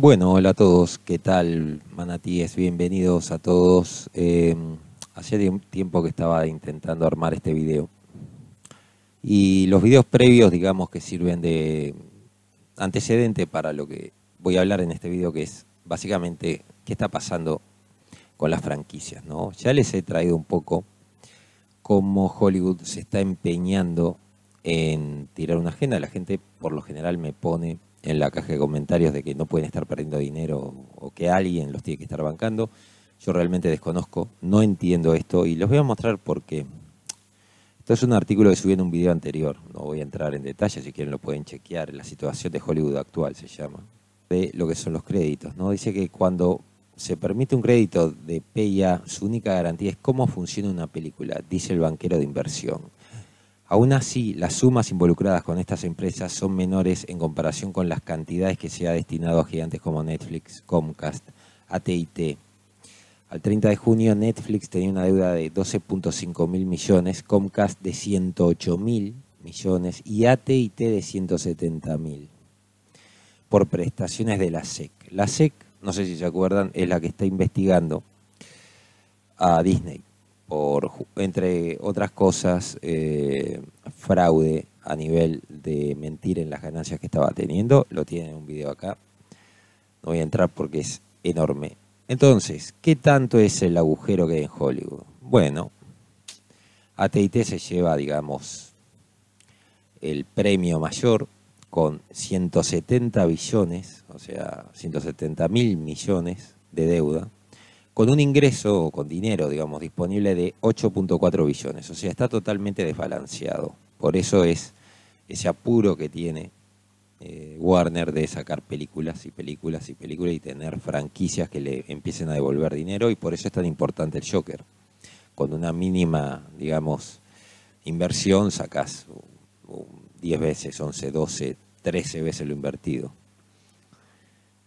Bueno, hola a todos, ¿qué tal? Manatíes, bienvenidos a todos. Hace un tiempo que estaba intentando armar este video. Y los videos previos, digamos, que sirven de antecedente para lo que voy a hablar en este video, que es básicamente qué está pasando con las franquicias, ¿no? Ya les he traído un poco cómo Hollywood se está empeñando en tirar una agenda. La gente, por lo general, me pone en la caja de comentarios de que no pueden estar perdiendo dinero o que alguien los tiene que estar bancando. Yo realmente desconozco, no entiendo esto y los voy a mostrar porque esto es un artículo que subí en un video anterior. No voy a entrar en detalle, si quieren lo pueden chequear. La situación de Hollywood actual se llama. De lo que son los créditos, ¿no? Dice que cuando se permite un crédito de PIA, su única garantía es cómo funciona una película, dice el banquero de inversión. Aún así, las sumas involucradas con estas empresas son menores en comparación con las cantidades que se ha destinado a gigantes como Netflix, Comcast, AT&T. Al 30 de junio, Netflix tenía una deuda de 12.5 mil millones, Comcast de 108 mil millones y AT&T de 170 mil por prestaciones de la SEC. La SEC, no sé si se acuerdan, es la que está investigando a Disney por, entre otras cosas, fraude a nivel de mentir en las ganancias que estaba teniendo. Lo tienen en un video acá. No voy a entrar porque es enorme. Entonces, ¿qué tanto es el agujero que hay en Hollywood? Bueno, AT&T se lleva, digamos, el premio mayor con 170 billones, o sea, 170 mil millones de deuda, con un ingreso o con dinero, digamos, disponible de 8.4 billones. O sea, está totalmente desbalanceado. Por eso es ese apuro que tiene Warner de sacar películas y películas y películas y tener franquicias que le empiecen a devolver dinero. Y por eso es tan importante el Joker. Con una mínima, digamos, inversión sacás 10 veces, 11, 12, 13 veces lo invertido.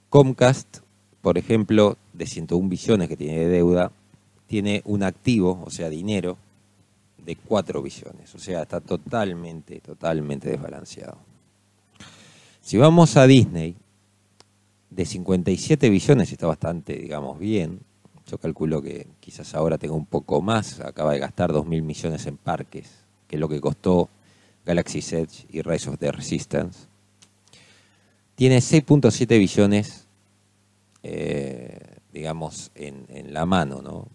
Comcast, por ejemplo, de 101 billones que tiene de deuda, tiene un activo, o sea, dinero, de 4 billones. O sea, está totalmente, totalmente desbalanceado. Si vamos a Disney, de 57 billones está bastante, digamos, bien. Yo calculo que quizás ahora tenga un poco más. Acaba de gastar 2 mil millones en parques, que es lo que costó Galaxy Edge y Rise of the Resistance. Tiene 6.7 billones, digamos, en la mano, ¿no?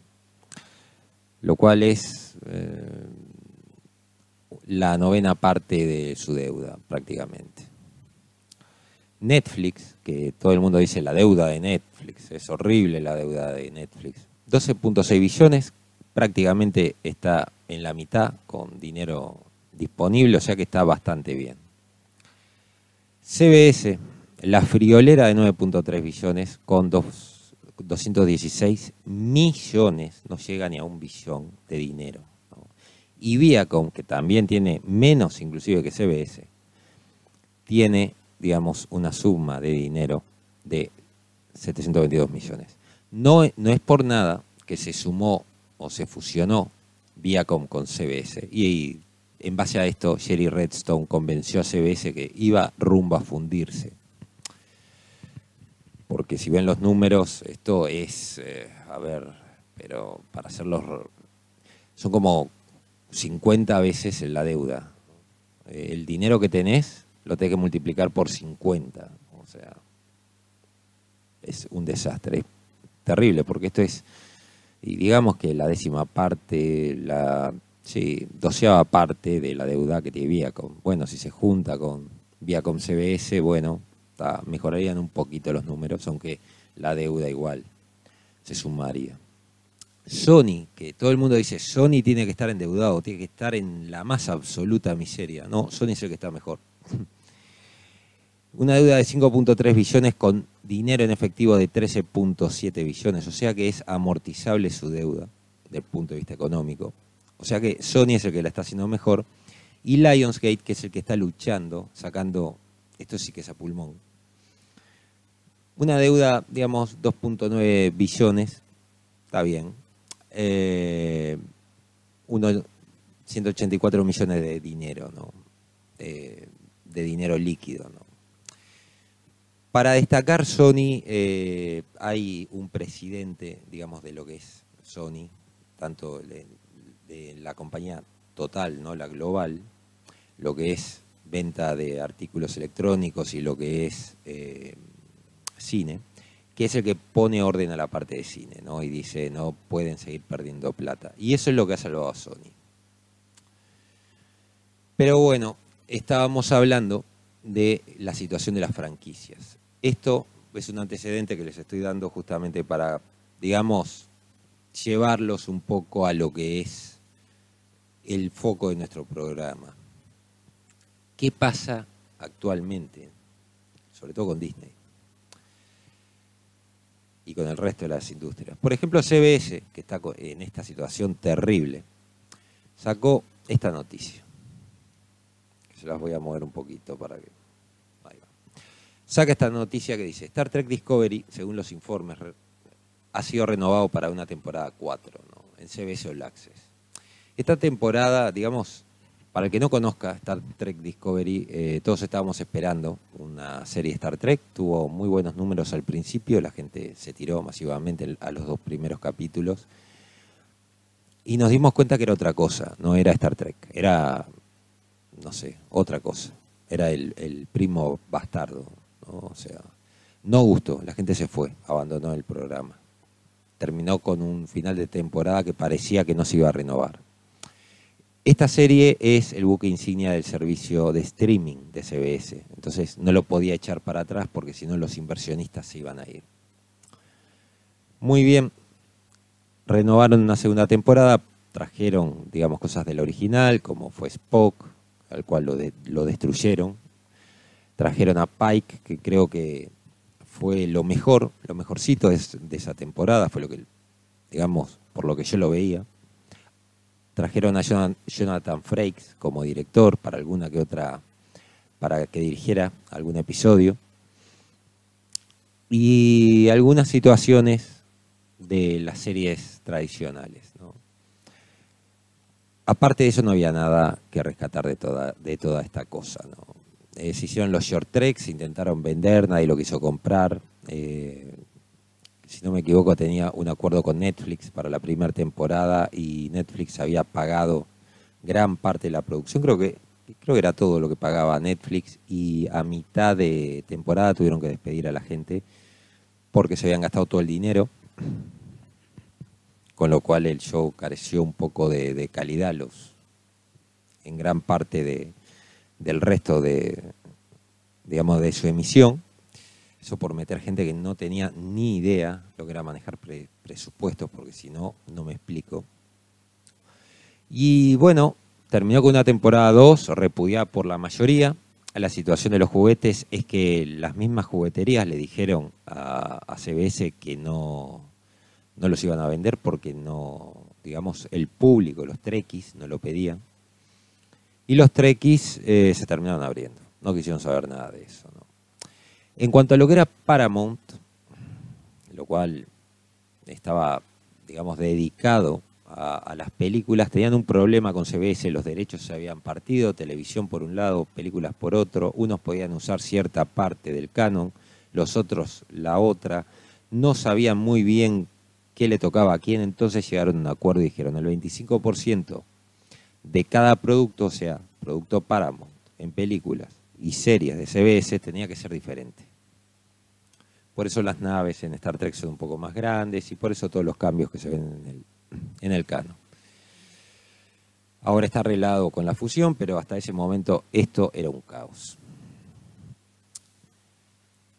Lo cual es la novena parte de su deuda, prácticamente. Netflix, que todo el mundo dice la deuda de Netflix, es horrible la deuda de Netflix. 12.6 billones, prácticamente está en la mitad con dinero disponible, o sea que está bastante bien. CBS, la friolera de 9.3 billones con 216 millones, no llega ni a un billón de dinero, ¿no? Y Viacom, que también tiene menos inclusive que CBS, tiene, digamos, una suma de dinero de 722 millones. No es por nada que se sumó o se fusionó Viacom con CBS y en base a esto Jerry Redstone convenció a CBS que iba rumbo a fundirse. Porque si ven los números, esto es, a ver, pero para hacerlos, son como 50 veces la deuda. El dinero que tenés, lo tenés que multiplicar por 50. O sea, es un desastre, es terrible, porque esto es, y digamos que la décima parte, la doceava parte de la deuda que tiene Viacom. Bueno, si se junta con Viacom CBS, bueno, mejorarían un poquito los números, aunque la deuda igual se sumaría. Sony, que todo el mundo dice, Sony tiene que estar endeudado, tiene que estar en la más absoluta miseria. No, Sony es el que está mejor. Una deuda de 5.3 billones con dinero en efectivo de 13.7 billones, o sea que es amortizable su deuda desde el punto de vista económico. O sea que Sony es el que la está haciendo mejor y Lionsgate, que es el que está luchando, sacando, esto sí que es a pulmón. Una deuda, digamos, 2.9 billones, está bien. 184 millones de dinero, ¿no? De dinero líquido, ¿no? Para destacar Sony, hay un presidente, digamos, de lo que es Sony, tanto de la compañía total, ¿no? La global, lo que es venta de artículos electrónicos y lo que es cine, que es el que pone orden a la parte de cine, ¿no? Y dice, no pueden seguir perdiendo plata. Y eso es lo que ha salvado a Sony. Pero bueno, estábamos hablando de la situación de las franquicias. Esto es un antecedente que les estoy dando justamente para, digamos, llevarlos un poco a lo que es el foco de nuestro programa. ¿Qué pasa actualmente? Sobre todo con Disney. Y con el resto de las industrias. Por ejemplo, CBS, que está en esta situación terrible, sacó esta noticia. Se las voy a mover un poquito para que... Ahí va. Saca esta noticia que dice, Star Trek Discovery, según los informes, ha sido renovado para una temporada 4, ¿no? En CBS All Access. Esta temporada, digamos, para el que no conozca Star Trek Discovery, todos estábamos esperando una serie Star Trek, tuvo muy buenos números al principio, la gente se tiró masivamente a los 2 primeros capítulos y nos dimos cuenta que era otra cosa, no era Star Trek, era, no sé, otra cosa, era el primo bastardo, ¿no? O sea, no gustó, la gente se fue, abandonó el programa, terminó con un final de temporada que parecía que no se iba a renovar. Esta serie es el buque insignia del servicio de streaming de CBS. Entonces no lo podía echar para atrás porque si no los inversionistas se iban a ir. Muy bien. Renovaron una segunda temporada. Trajeron, digamos, cosas del original, como fue Spock, al cual lo destruyeron. Trajeron a Pike, que creo que fue lo mejor, lo mejorcito de esa temporada. Fue lo que, digamos, por lo que yo lo veía. Trajeron a Jonathan Frakes como director para alguna que otra, para que dirigiera algún episodio. Y algunas situaciones de las series tradicionales, ¿no? Aparte de eso no había nada que rescatar de toda esta cosa, ¿no? Se hicieron los short treks, intentaron vender, nadie lo quiso comprar. Si no me equivoco, tenía un acuerdo con Netflix para la primera temporada y Netflix había pagado gran parte de la producción. Creo que era todo lo que pagaba Netflix y a mitad de temporada tuvieron que despedir a la gente porque se habían gastado todo el dinero, con lo cual el show careció un poco de calidad en gran parte del resto de su emisión. Eso por meter gente que no tenía ni idea lo que era manejar presupuestos, porque si no, no me explico. Y bueno, terminó con una temporada 2, repudiada por la mayoría. La situación de los juguetes es que las mismas jugueterías le dijeron a CBS que no los iban a vender porque no, digamos, el público, los trekkies, no lo pedían. Y los trekkies se terminaron abriendo, no quisieron saber nada de eso, ¿no? En cuanto a lo que era Paramount, lo cual estaba, digamos, dedicado a las películas, tenían un problema con CBS, los derechos se habían partido, televisión por un lado, películas por otro, unos podían usar cierta parte del canon, los otros la otra, no sabían muy bien qué le tocaba a quién, entonces llegaron a un acuerdo y dijeron el 25% de cada producto, o sea, producto Paramount en películas y series de CBS tenía que ser diferente. Por eso las naves en Star Trek son un poco más grandes y por eso todos los cambios que se ven en el canon. Ahora está arreglado con la fusión, pero hasta ese momento esto era un caos.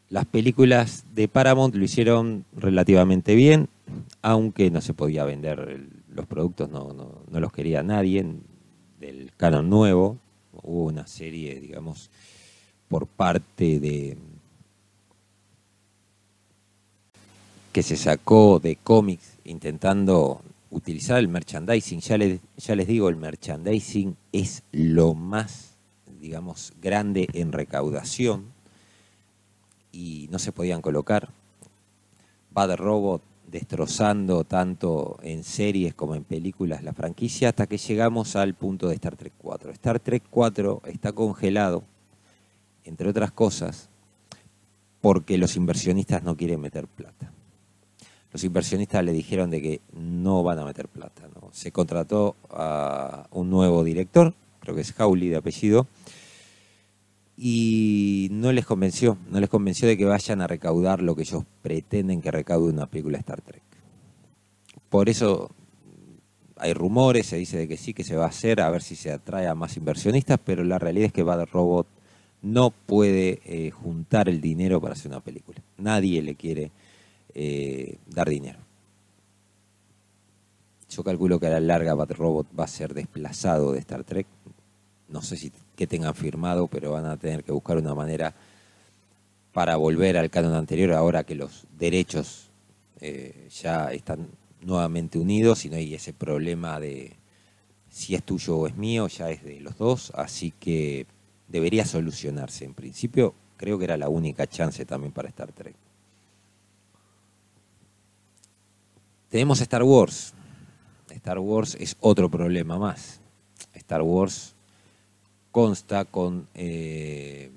Las películas de Paramount lo hicieron relativamente bien, aunque no se podía vender los productos, no los quería nadie del canon nuevo. Hubo una serie, digamos, por parte de... que se sacó de cómics intentando utilizar el merchandising. Ya les digo, el merchandising es lo más, digamos, grande en recaudación y no se podían colocar. Bad Robot destrozando tanto en series como en películas la franquicia hasta que llegamos al punto de Star Trek 4. Star Trek 4 está congelado, entre otras cosas, porque los inversionistas no quieren meter plata. Los inversionistas le dijeron de que no van a meter plata, ¿no? Se contrató a un nuevo director, creo que es Howley de apellido, y no les convenció de que vayan a recaudar lo que ellos pretenden que recaude una película Star Trek. Por eso hay rumores, se dice de que sí, que se va a hacer, a ver si se atrae a más inversionistas, pero la realidad es que Bad Robot no puede juntar el dinero para hacer una película. Nadie le quiere dar dinero. Yo calculo que a la larga Bad Robot va a ser desplazado de Star Trek. No sé si que tengan firmado, pero van a tener que buscar una manera para volver al canon anterior, ahora que los derechos ya están nuevamente unidos y no hay ese problema de si es tuyo o es mío, ya es de los dos, así que debería solucionarse. En principio, creo que era la única chance también para Star Trek. Tenemos Star Wars. Star Wars es otro problema más. Star Wars consta con el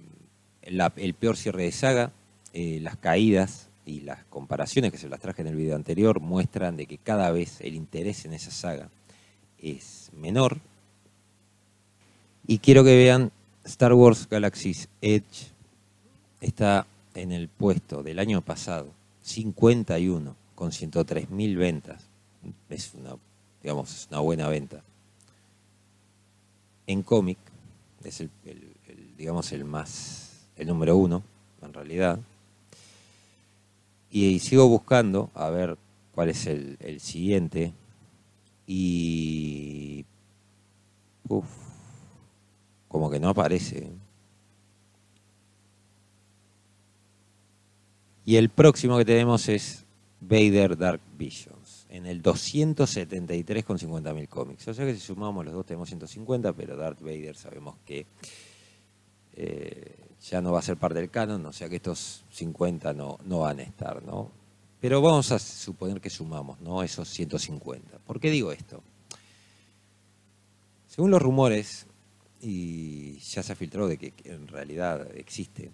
peor cierre de saga. Las caídas y las comparaciones que se las traje en el video anterior muestran de que cada vez el interés en esa saga es menor. Y quiero que vean Star Wars Galaxy Edge. Está en el puesto del año pasado, 51, con 103.000 ventas. Es una, digamos, una buena venta. En cómic es el número uno, en realidad. Y sigo buscando a ver cuál es el siguiente. Y uf, como que no aparece. Y el próximo que tenemos es Vader Dark Visions, en el 273 con 50.000 cómics. O sea que si sumamos los dos tenemos 150, pero Darth Vader sabemos que ya no va a ser parte del canon, o sea que estos 50 no van a estar, ¿no? Pero vamos a suponer que sumamos, ¿no?, esos 150. ¿Por qué digo esto? Según los rumores, y ya se filtró de que en realidad existe,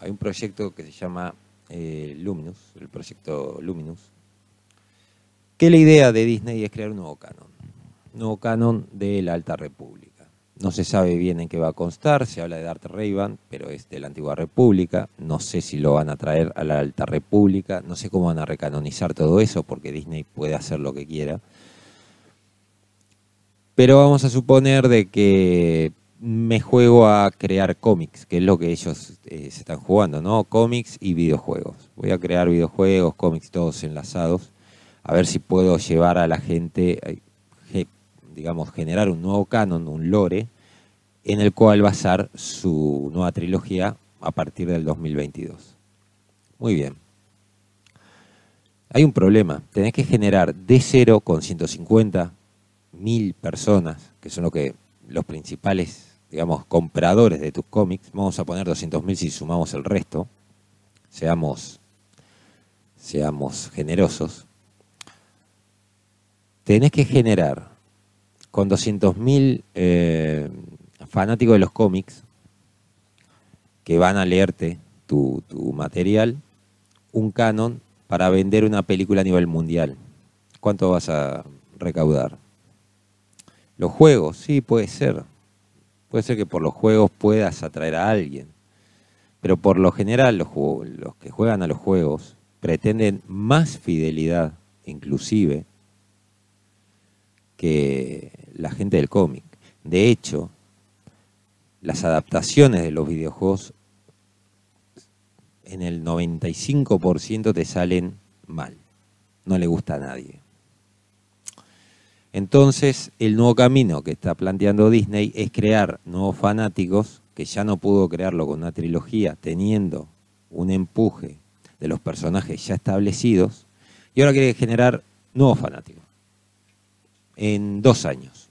hay un proyecto que se llama Luminous, el proyecto Luminous, que la idea de Disney es crear un nuevo canon de la Alta República. No se sabe bien en qué va a constar, se habla de Darth Revan, pero es de la Antigua República, no sé si lo van a traer a la Alta República, no sé cómo van a recanonizar todo eso, porque Disney puede hacer lo que quiera. Pero vamos a suponer de que me juego a crear cómics, que es lo que ellos se están jugando, ¿no? Cómics y videojuegos. Voy a crear videojuegos, cómics, todos enlazados, a ver si puedo llevar a la gente, digamos, generar un nuevo canon, un lore, en el cual basar su nueva trilogía a partir del 2022. Muy bien. Hay un problema. Tenés que generar de cero, con 150.000 personas, que son los principales, digamos, compradores de tus cómics. Vamos a poner 200.000 si sumamos el resto. Seamos generosos. Tenés que generar con 200.000 fanáticos de los cómics que van a leerte tu material, un canon para vender una película a nivel mundial. ¿Cuánto vas a recaudar? Los juegos, sí, puede ser. Puede ser que por los juegos puedas atraer a alguien. Pero por lo general los que juegan a los juegos pretenden más fidelidad, inclusive, que la gente del cómic. De hecho, las adaptaciones de los videojuegos en el 95% te salen mal. No le gusta a nadie. Entonces, el nuevo camino que está planteando Disney es crear nuevos fanáticos, que ya no pudo crearlo con una trilogía, teniendo un empuje de los personajes ya establecidos, y ahora quiere generar nuevos fanáticos. En 2 años,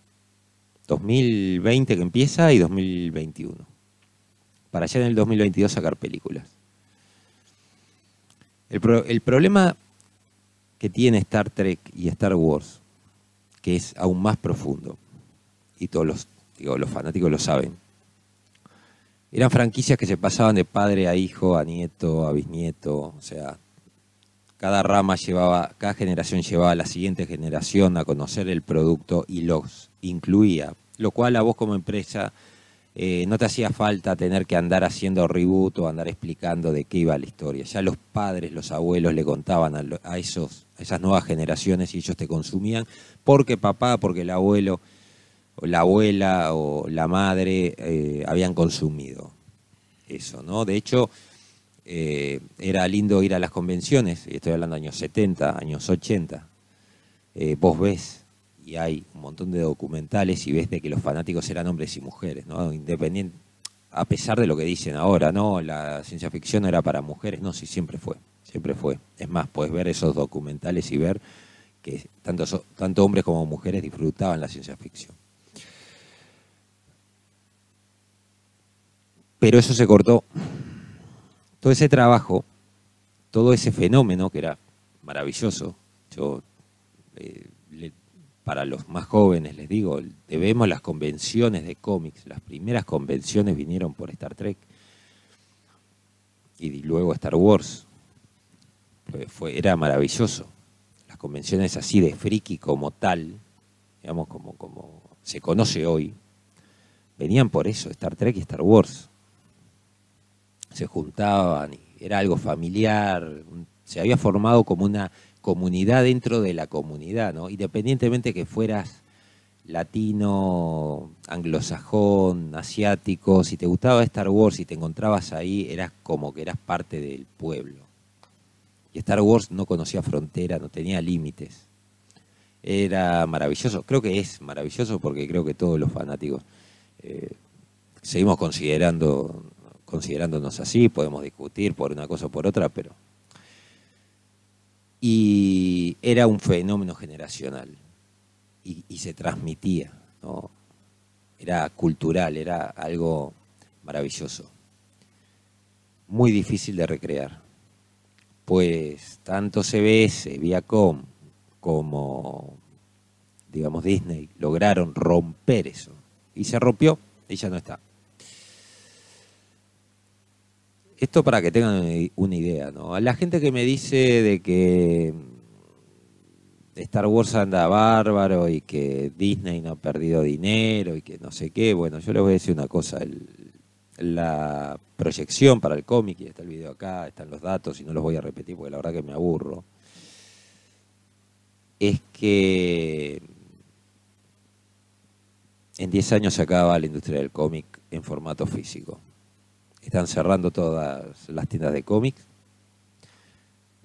2020 que empieza y 2021, para ya en el 2022 sacar películas. El problema que tiene Star Trek y Star Wars, que es aún más profundo, y todos los fanáticos lo saben, Eran franquicias que se pasaban de padre a hijo, a nieto, a bisnieto. O sea, cada rama llevaba, cada generación llevaba a la siguiente generación a conocer el producto y los incluía. Lo cual a vos como empresa no te hacía falta tener que andar haciendo reboot o andar explicando de qué iba la historia. Ya los padres, los abuelos le contaban a esas nuevas generaciones y ellos te consumían porque papá, porque el abuelo, la abuela o la madre habían consumido eso, ¿no? De hecho, era lindo ir a las convenciones, estoy hablando de años 70, años 80, vos ves, y hay un montón de documentales y ves de que los fanáticos eran hombres y mujeres, ¿no? Independiente, a pesar de lo que dicen ahora, ¿no? La ciencia ficción era para mujeres, no, sí, siempre fue, siempre fue. Es más, podés ver esos documentales y ver que tanto hombres como mujeres disfrutaban la ciencia ficción. Pero eso se cortó. Todo ese trabajo, todo ese fenómeno que era maravilloso, yo para los más jóvenes les digo, debemos las convenciones de cómics, las primeras convenciones vinieron por Star Trek y luego Star Wars. Era maravilloso. Las convenciones así de friki como tal, digamos como se conoce hoy, venían por eso, Star Trek y Star Wars. Se juntaban, y era algo familiar, se había formado como una comunidad dentro de la comunidad, ¿no? Independientemente que fueras latino, anglosajón, asiático, si te gustaba Star Wars y si te encontrabas ahí, eras como que eras parte del pueblo. Y Star Wars no conocía frontera, no tenía límites. Era maravilloso, creo que es maravilloso porque creo que todos los fanáticos seguimos considerándonos así, podemos discutir por una cosa o por otra, pero... Y era un fenómeno generacional y se transmitía, ¿no? Era cultural, era algo maravilloso. Muy difícil de recrear, pues tanto CBS, Viacom, como, digamos, Disney, lograron romper eso. Y se rompió, y ya no está. Esto para que tengan una idea, ¿no? A la gente que me dice de que Star Wars anda bárbaro y que Disney no ha perdido dinero y que no sé qué, bueno, yo les voy a decir una cosa. La proyección para el cómic, y está el video acá, están los datos y no los voy a repetir porque la verdad que me aburro, es que en 10 años se acaba la industria del cómic en formato físico. Están cerrando todas las tiendas de cómics.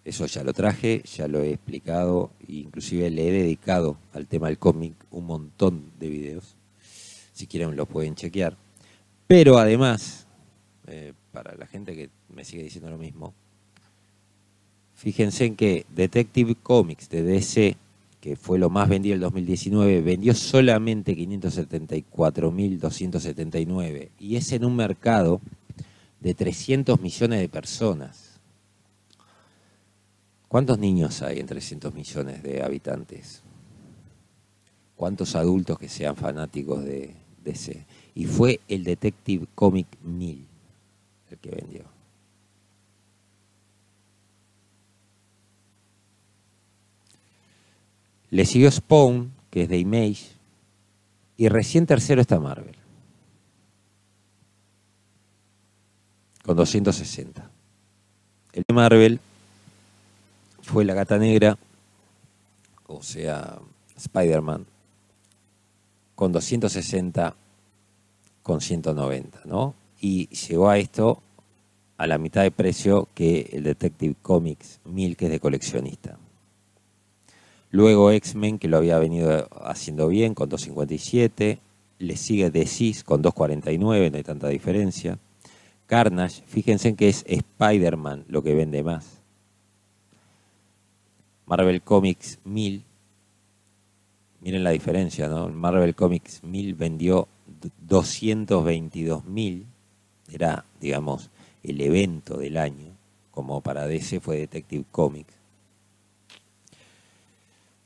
Eso ya lo traje, ya lo he explicado. Inclusive le he dedicado al tema del cómic un montón de videos. Si quieren lo pueden chequear. Pero además, para la gente que me sigue diciendo lo mismo, fíjense en que Detective Comics de DC, que fue lo más vendido en el 2019, vendió solamente 574.279. Y es en un mercado de 300 millones de personas. ¿Cuántos niños hay en 300 millones de habitantes? ¿Cuántos adultos que sean fanáticos de DC? Y fue el Detective Comic 1000 el que vendió. Le siguió Spawn, que es de Image, y recién tercero está Marvel, con 260. El de Marvel fue la Gata Negra, o sea, Spider-Man, con 260, con 190, ¿no? Y llegó a esto a la mitad de precio que el Detective Comics 1000, que es de coleccionista. Luego X-Men, que lo había venido haciendo bien, con 257. Le sigue DC con 249, no hay tanta diferencia. Carnage, fíjense en que es Spider-Man lo que vende más. Marvel Comics 1000, miren la diferencia, ¿no? Marvel Comics 1000 vendió 222.000, era, digamos, el evento del año, como para DC fue Detective Comics.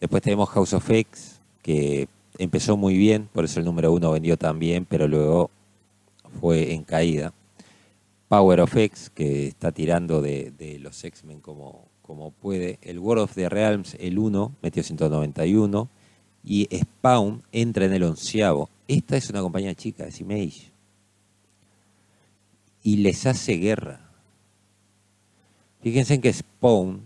Después tenemos House of X, que empezó muy bien, por eso el número 1 vendió tan bien, pero luego fue en caída. Power of X, que está tirando de los X-Men como puede. El World of the Realms, el 1, metió 191. Y Spawn entra en el 11avo. Esta es una compañía chica, es Image. Y les hace guerra. Fíjense en que Spawn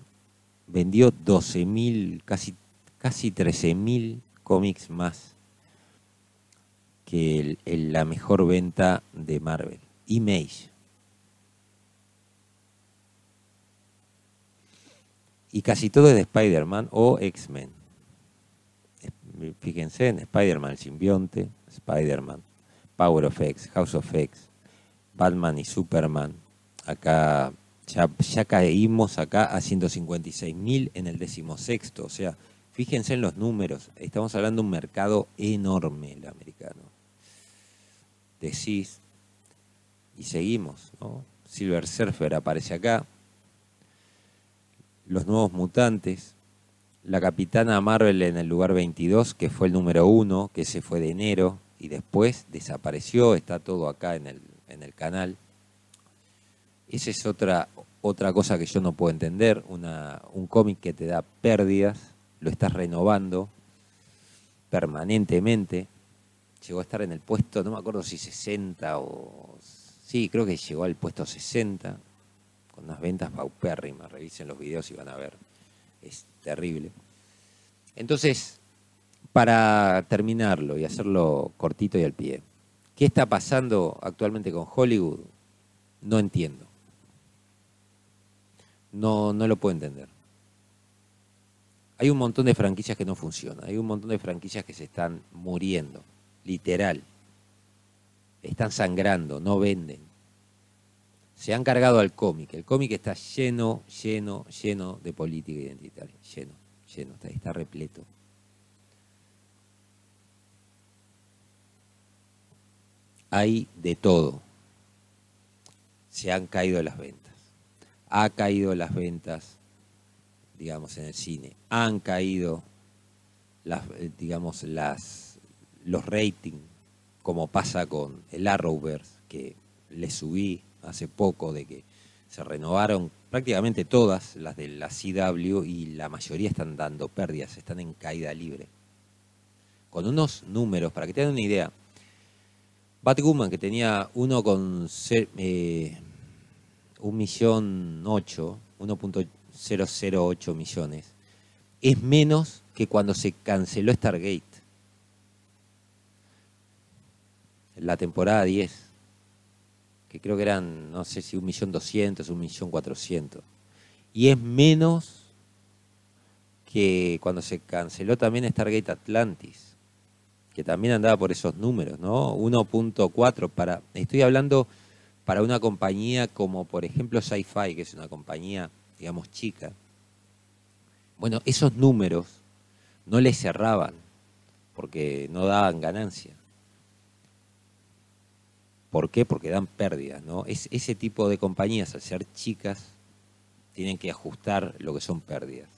vendió 12.000, casi 13.000 cómics más que la mejor venta de Marvel. Image. Y casi todo es de Spider-Man o X-Men. Fíjense en Spider-Man, el simbionte, Spider-Man, Power of X, House of X, Batman y Superman. Acá ya caímos acá a 156.000 en el 16º. O sea, fíjense en los números. Estamos hablando de un mercado enorme el americano. Decís, y seguimos, ¿no? Silver Surfer aparece acá. Los Nuevos Mutantes, la Capitana Marvel en el lugar 22, que fue el número 1, que se fue de enero y después desapareció, está todo acá en el canal. Esa es otra cosa que yo no puedo entender, un cómic que te da pérdidas, lo estás renovando permanentemente, llegó a estar en el puesto, no me acuerdo si 60 o... Sí, creo que llegó al puesto 60. Con unas ventas paupérrimas, revisen los videos y van a ver, es terrible. Entonces, para terminarlo y hacerlo cortito y al pie, ¿qué está pasando actualmente con Hollywood? No entiendo. No lo puedo entender. Hay un montón de franquicias que no funcionan, hay un montón de franquicias que se están muriendo, literal. Están sangrando, no venden. Se han cargado al cómic. El cómic está lleno de política identitaria. Lleno, está repleto. Hay de todo. Se han caído las ventas. Ha caído las ventas, digamos, en el cine. Han caído, los ratings, como pasa con el Arrowverse, que le subí hace poco, de que se renovaron prácticamente todas las de la CW y la mayoría están dando pérdidas, están en caída libre. Con unos números, para que tengan una idea, Batwoman, que tenía 1.008 millones, es menos que cuando se canceló Stargate, la temporada 10. Que creo que eran, no sé si 1.200.000, 1.400.000. Y es menos que cuando se canceló también Stargate Atlantis, que también andaba por esos números, ¿no? 1.4 para... Estoy hablando para una compañía como, por ejemplo, Sci-Fi, que es una compañía, digamos, chica. Bueno, esos números no les cerraban, porque no daban ganancia. ¿Por qué? Porque dan pérdidas, ¿no? Ese tipo de compañías, al ser chicas, tienen que ajustar lo que son pérdidas.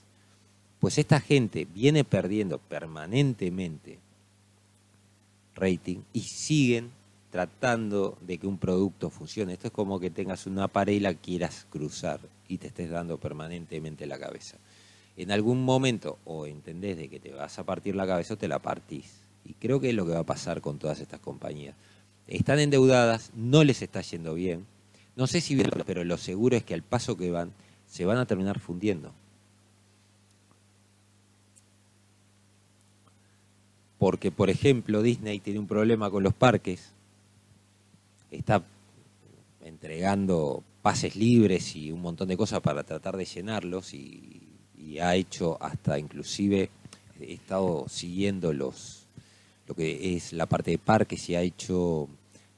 Pues esta gente viene perdiendo permanentemente rating y siguen tratando de que un producto funcione. Esto es como que tengas una pared y la quieras cruzar y te estés dando permanentemente la cabeza. En algún momento o entendés de que te vas a partir la cabeza o te la partís. Y creo que es lo que va a pasar con todas estas compañías. Están endeudadas, no les está yendo bien. No sé si bien, pero lo seguro es que al paso que van, se van a terminar fundiendo. Porque, por ejemplo, Disney tiene un problema con los parques. Está entregando pases libres y un montón de cosas para tratar de llenarlos. Y ha hecho hasta, inclusive, he estado siguiendo lo que es la parte de parques y ha hecho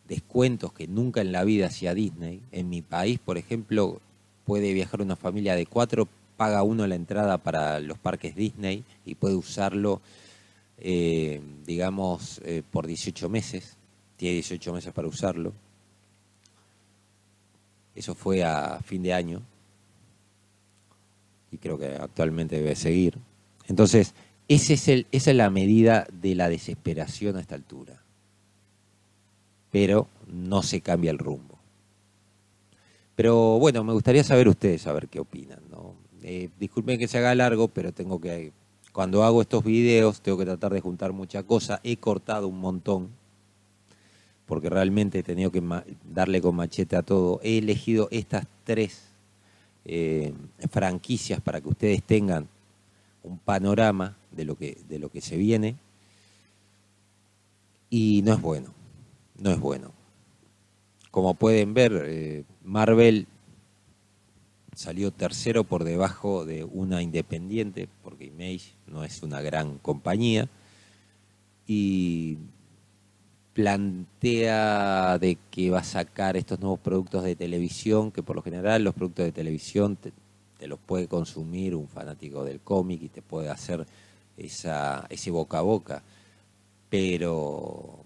descuentos que nunca en la vida hacía Disney. En mi país, por ejemplo, puede viajar una familia de 4, paga uno la entrada para los parques Disney y puede usarlo, digamos, por 18 meses. Tiene 18 meses para usarlo. Eso fue a fin de año. Y creo que actualmente debe seguir. Entonces... Esa es la medida de la desesperación a esta altura. Pero no se cambia el rumbo. Pero bueno, me gustaría saber ustedes, a ver qué opinan, ¿no? Disculpen que se haga largo, pero tengo que... Cuando hago estos videos tengo que tratar de juntar mucha cosa. He cortado un montón, porque realmente he tenido que darle con machete a todo. He elegido estas tres franquicias para que ustedes tengan un panorama de lo que se viene. Y no es bueno, no es bueno. Como pueden ver, Marvel salió tercero por debajo de una independiente, porque Image no es una gran compañía, y plantea de que va a sacar estos nuevos productos de televisión, que por lo general los productos de televisión te los puede consumir un fanático del cómic y te puede hacer ese boca a boca, pero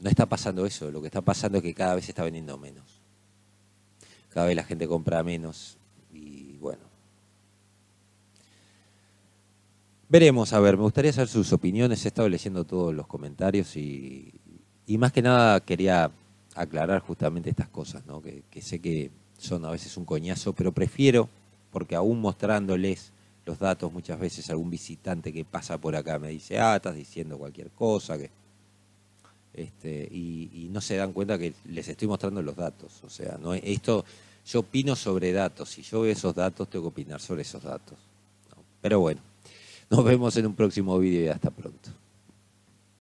no está pasando eso. Lo que está pasando es que cada vez se está vendiendo menos, cada vez la gente compra menos. Y bueno, veremos, a ver, me gustaría saber sus opiniones. He estado leyendo todos los comentarios y más que nada quería aclarar justamente estas cosas, ¿no? Que sé que son a veces un coñazo, pero prefiero, porque aún mostrándoles los datos muchas veces algún visitante que pasa por acá me dice, ah, estás diciendo cualquier cosa, que... y no se dan cuenta que les estoy mostrando los datos. O sea, no, esto... Yo opino sobre datos. Si yo veo esos datos, tengo que opinar sobre esos datos. Pero bueno, nos vemos en un próximo video y hasta pronto.